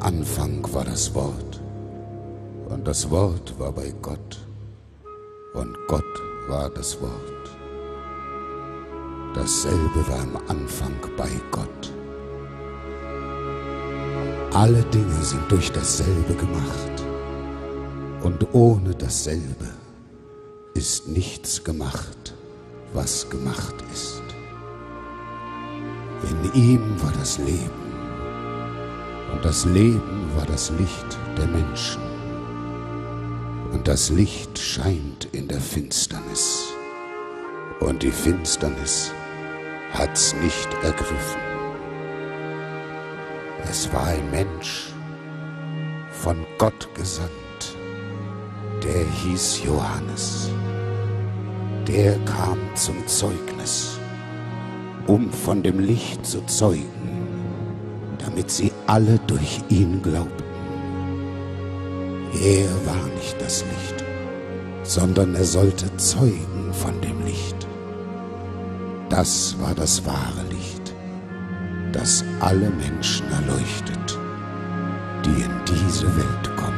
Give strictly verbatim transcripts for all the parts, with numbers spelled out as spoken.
Anfang war das Wort, und das Wort war bei Gott, und Gott war das Wort. Dasselbe war am Anfang bei Gott. Alle Dinge sind durch dasselbe gemacht, und ohne dasselbe ist nichts gemacht, was gemacht ist. In ihm war das Leben, und das Leben war das Licht der Menschen. Und das Licht scheint in der Finsternis, und die Finsternis hat's nicht ergriffen. Es war ein Mensch, von Gott gesandt, der hieß Johannes. Der kam zum Zeugnis, um von dem Licht zu zeugen, damit sie alle durch ihn glaubten. Er war nicht das Licht, sondern er sollte zeugen von dem Licht. Das war das wahre Licht, das alle Menschen erleuchtet, die in diese Welt kommen.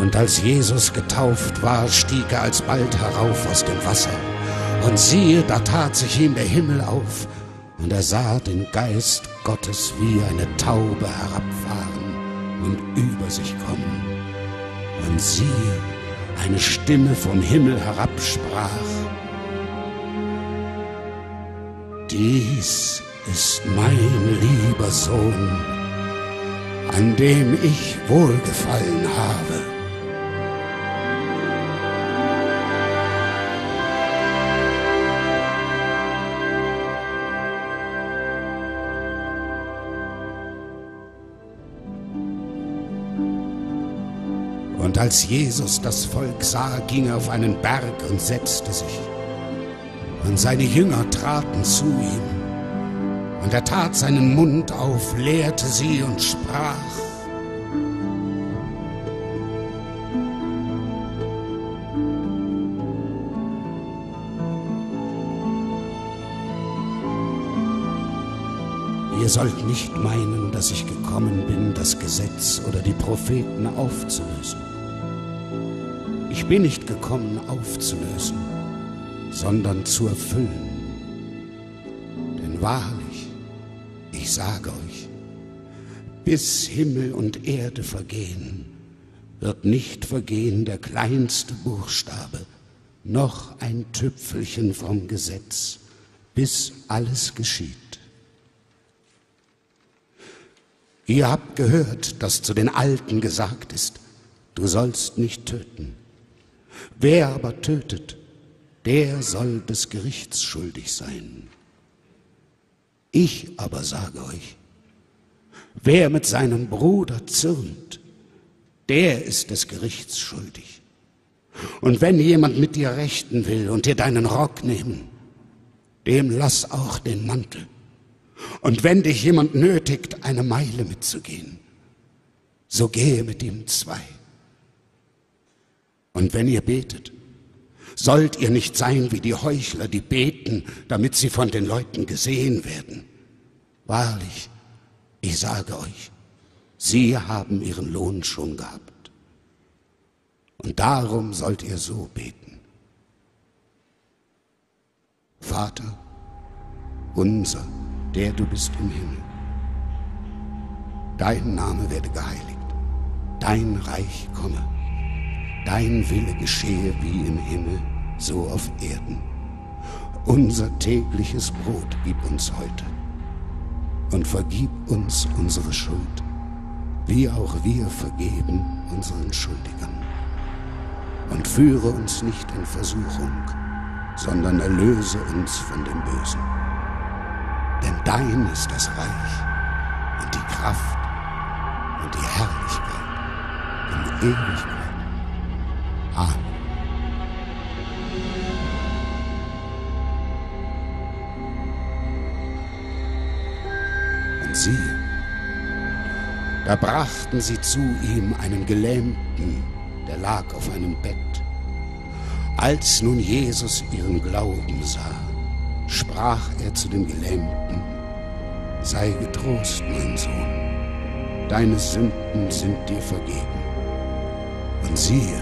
Und als Jesus getauft war, stieg er alsbald herauf aus dem Wasser. Und siehe, da tat sich ihm der Himmel auf, und er sah den Geist Gottes wie eine Taube herabfahren und über sich kommen. Und siehe, eine Stimme vom Himmel herab sprach: Dies ist mein lieber Sohn, an dem ich Wohlgefallen habe. Und als Jesus das Volk sah, ging er auf einen Berg und setzte sich. Und seine Jünger traten zu ihm. Und er tat seinen Mund auf, lehrte sie und sprach: Ihr sollt nicht meinen, dass ich gekommen bin, das Gesetz oder die Propheten aufzulösen. Ich bin nicht gekommen, aufzulösen, sondern zu erfüllen. Denn wahrlich, ich sage euch, bis Himmel und Erde vergehen, wird nicht vergehen der kleinste Buchstabe, noch ein Tüpfelchen vom Gesetz, bis alles geschieht. Ihr habt gehört, dass zu den Alten gesagt ist: Du sollst nicht töten. Wer aber tötet, der soll des Gerichts schuldig sein. Ich aber sage euch, wer mit seinem Bruder zürnt, der ist des Gerichts schuldig. Und wenn jemand mit dir rechten will und dir deinen Rock nehmen, dem lass auch den Mantel. Und wenn dich jemand nötigt, eine Meile mitzugehen, so gehe mit ihm zwei. Und wenn ihr betet, sollt ihr nicht sein wie die Heuchler, die beten, damit sie von den Leuten gesehen werden. Wahrlich, ich sage euch, sie haben ihren Lohn schon gehabt. Und darum sollt ihr so beten: Vater unser, der du bist im Himmel, dein Name werde geheiligt, dein Reich komme. Dein Wille geschehe wie im Himmel, so auf Erden. Unser tägliches Brot gib uns heute und vergib uns unsere Schuld, wie auch wir vergeben unseren Schuldigern. Und führe uns nicht in Versuchung, sondern erlöse uns von dem Bösen. Denn dein ist das Reich und die Kraft und die Herrlichkeit und Ewigkeit. Amen. Und siehe, da brachten sie zu ihm einen Gelähmten, der lag auf einem Bett. Als nun Jesus ihren Glauben sah, sprach er zu dem Gelähmten: Sei getrost, mein Sohn, deine Sünden sind dir vergeben. Und siehe,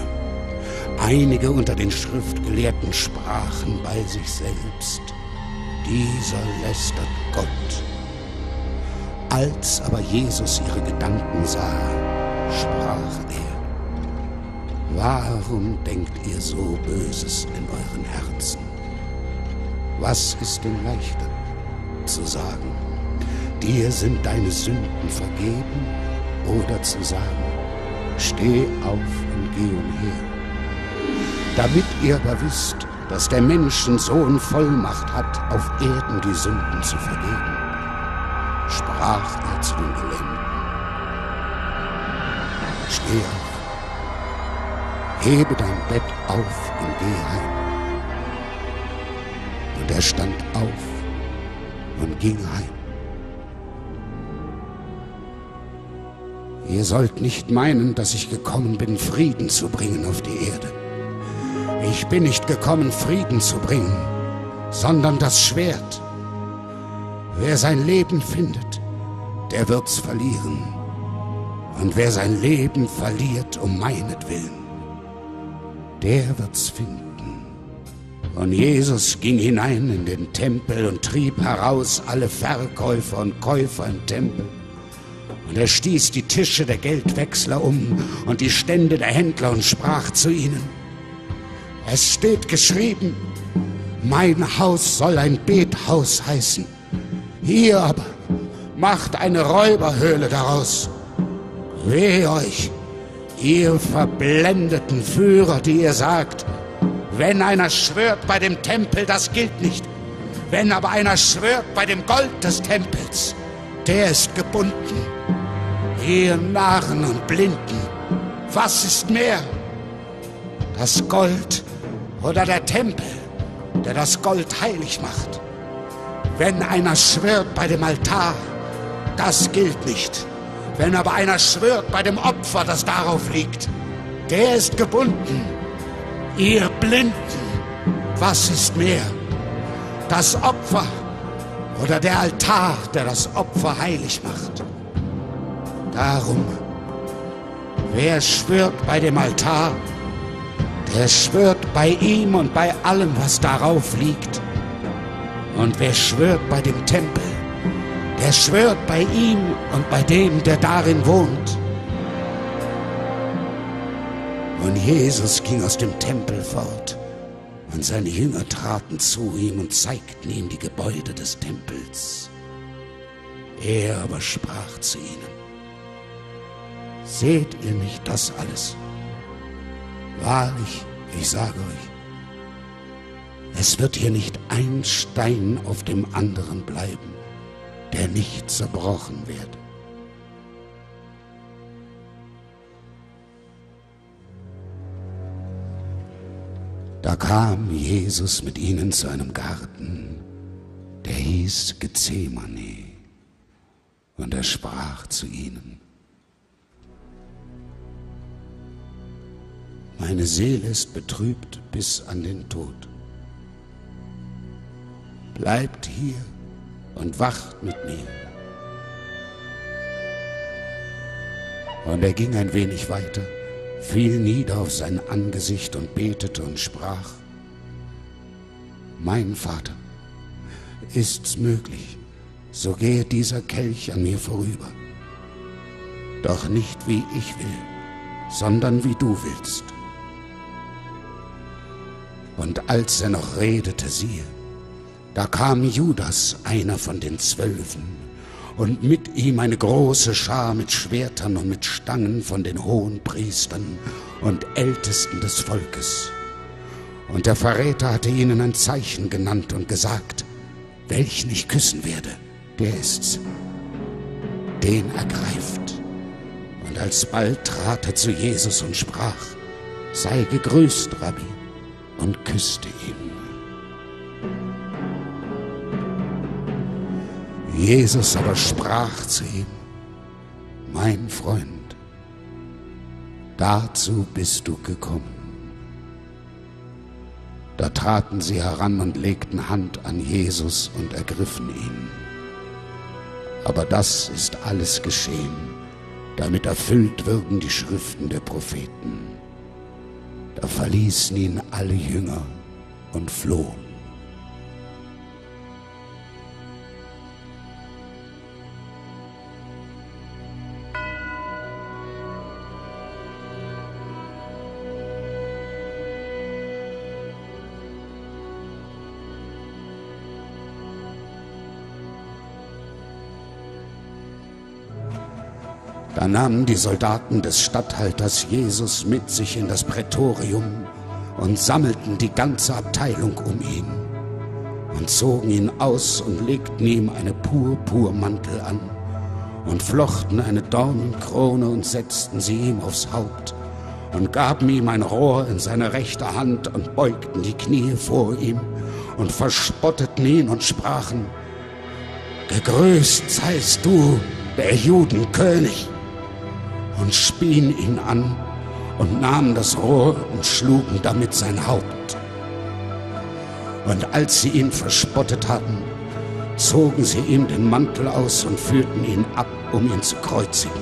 einige unter den Schriftgelehrten sprachen bei sich selbst, dieser lästert Gott. Als aber Jesus ihre Gedanken sah, sprach er, warum denkt ihr so Böses in euren Herzen? Was ist denn leichter, zu sagen, dir sind deine Sünden vergeben, oder zu sagen, steh auf und geh umher? Damit ihr aber wisst, dass der Menschensohn Vollmacht hat, auf Erden die Sünden zu vergeben, sprach er zu den Gelähmten. Steh auf, hebe dein Bett auf und geh heim. Und er stand auf und ging heim. Ihr sollt nicht meinen, dass ich gekommen bin, Frieden zu bringen auf die Erde. Ich bin nicht gekommen, Frieden zu bringen, sondern das Schwert. Wer sein Leben findet, der wird's verlieren. Und wer sein Leben verliert um meinetwillen, der wird's finden. Und Jesus ging hinein in den Tempel und trieb heraus alle Verkäufer und Käufer im Tempel. Und er stieß die Tische der Geldwechsler um und die Stände der Händler und sprach zu ihnen, es steht geschrieben, mein Haus soll ein Bethaus heißen. Ihr aber macht eine Räuberhöhle daraus. Weh euch, ihr verblendeten Führer, die ihr sagt, wenn einer schwört bei dem Tempel, das gilt nicht. Wenn aber einer schwört bei dem Gold des Tempels, der ist gebunden. Ihr Narren und Blinden, was ist mehr? Das Gold oder der Tempel, der das Gold heilig macht? Wenn einer schwört bei dem Altar, das gilt nicht. Wenn aber einer schwört bei dem Opfer, das darauf liegt, der ist gebunden. Ihr Blinden, was ist mehr? Das Opfer oder der Altar, der das Opfer heilig macht? Darum, wer schwört bei dem Altar, der schwört bei ihm und bei allem, was darauf liegt. Und wer schwört bei dem Tempel, der schwört bei ihm und bei dem, der darin wohnt. Und Jesus ging aus dem Tempel fort, und seine Jünger traten zu ihm und zeigten ihm die Gebäude des Tempels. Er aber sprach zu ihnen, seht ihr nicht das alles? Wahrlich, ich sage euch, es wird hier nicht ein Stein auf dem anderen bleiben, der nicht zerbrochen wird. Da kam Jesus mit ihnen zu einem Garten, der hieß Gethsemane, und er sprach zu ihnen, meine Seele ist betrübt bis an den Tod. Bleibt hier und wacht mit mir. Und er ging ein wenig weiter, fiel nieder auf sein Angesicht und betete und sprach, mein Vater, ist's möglich, so gehe dieser Kelch an mir vorüber. Doch nicht wie ich will, sondern wie du willst. Und als er noch redete, siehe, da kam Judas, einer von den Zwölfen, und mit ihm eine große Schar mit Schwertern und mit Stangen von den Hohenpriestern und Ältesten des Volkes. Und der Verräter hatte ihnen ein Zeichen genannt und gesagt, welchen ich küssen werde, der ist's, den ergreift. Und alsbald trat er zu Jesus und sprach, sei gegrüßt, Rabbi, und küsste ihn. Jesus aber sprach zu ihm, mein Freund, dazu bist du gekommen. Da traten sie heran und legten Hand an Jesus und ergriffen ihn. Aber das ist alles geschehen, damit erfüllt würden die Schriften der Propheten. Da verließen ihn alle Jünger und flohen. Da nahmen die Soldaten des Statthalters Jesus mit sich in das Prätorium und sammelten die ganze Abteilung um ihn und zogen ihn aus und legten ihm einen Purpurmantel an und flochten eine Dornenkrone und setzten sie ihm aufs Haupt und gaben ihm ein Rohr in seine rechte Hand und beugten die Knie vor ihm und verspotteten ihn und sprachen: Gegrüßt seist du, der Judenkönig! Und spien ihn an und nahmen das Rohr und schlugen damit sein Haupt. Und als sie ihn verspottet hatten, zogen sie ihm den Mantel aus und führten ihn ab, um ihn zu kreuzigen.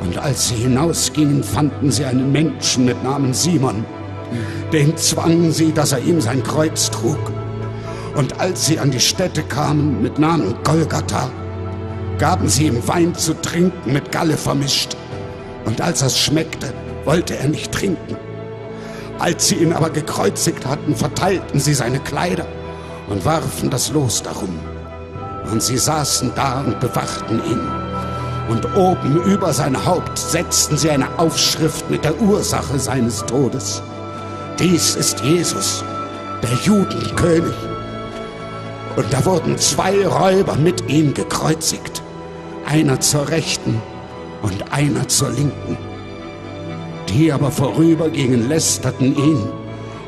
Und als sie hinausgingen, fanden sie einen Menschen mit Namen Simon. Den zwangen sie, dass er ihm sein Kreuz trug. Und als sie an die Stätte kamen, mit Namen Golgatha, gaben sie ihm Wein zu trinken, mit Galle vermischt. Und als er es schmeckte, wollte er nicht trinken. Als sie ihn aber gekreuzigt hatten, verteilten sie seine Kleider und warfen das Los darum. Und sie saßen da und bewachten ihn. Und oben über sein Haupt setzten sie eine Aufschrift mit der Ursache seines Todes: Dies ist Jesus, der Judenkönig. Und da wurden zwei Räuber mit ihm gekreuzigt, einer zur Rechten und einer zur Linken. Die aber vorübergingen, lästerten ihn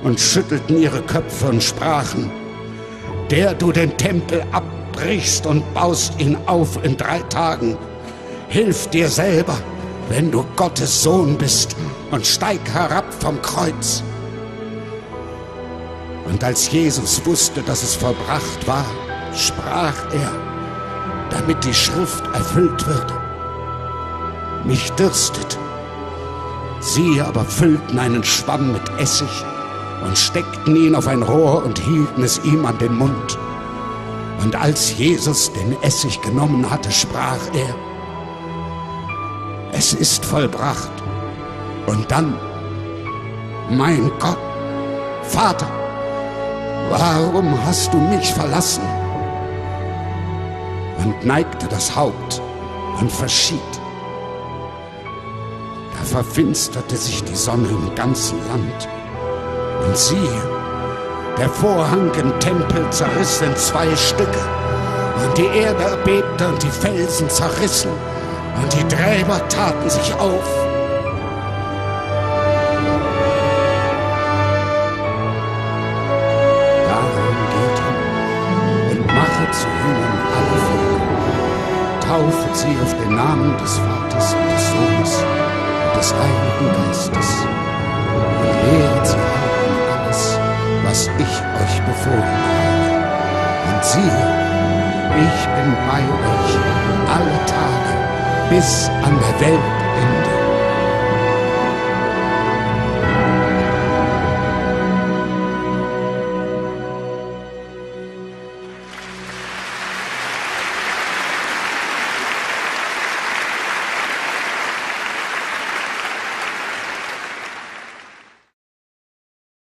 und schüttelten ihre Köpfe und sprachen: Der du den Tempel abbrichst und baust ihn auf in drei Tagen, hilf dir selber, wenn du Gottes Sohn bist, und steig herab vom Kreuz. Und als Jesus wusste, dass es vollbracht war, sprach er, damit die Schrift erfüllt würde: Mich dürstet. Sie aber füllten einen Schwamm mit Essig und steckten ihn auf ein Rohr und hielten es ihm an den Mund. Und als Jesus den Essig genommen hatte, sprach er: Es ist vollbracht. Und dann: Mein Gott, Vater, warum hast du mich verlassen? Und neigte das Haupt und verschied. Da verfinsterte sich die Sonne im ganzen Land. Und siehe, der Vorhang im Tempel zerriss in zwei Stücke. Und die Erde erbebte und die Felsen zerrissen. Und die Gräber taten sich auf. Zu Jüngern alle Völker, taufet sie auf den Namen des Vaters und des Sohnes und des Heiligen Geistes und lehret sie halten alles, was ich euch befohlen habe. Und siehe, ich bin bei euch alle Tage bis an der Welt.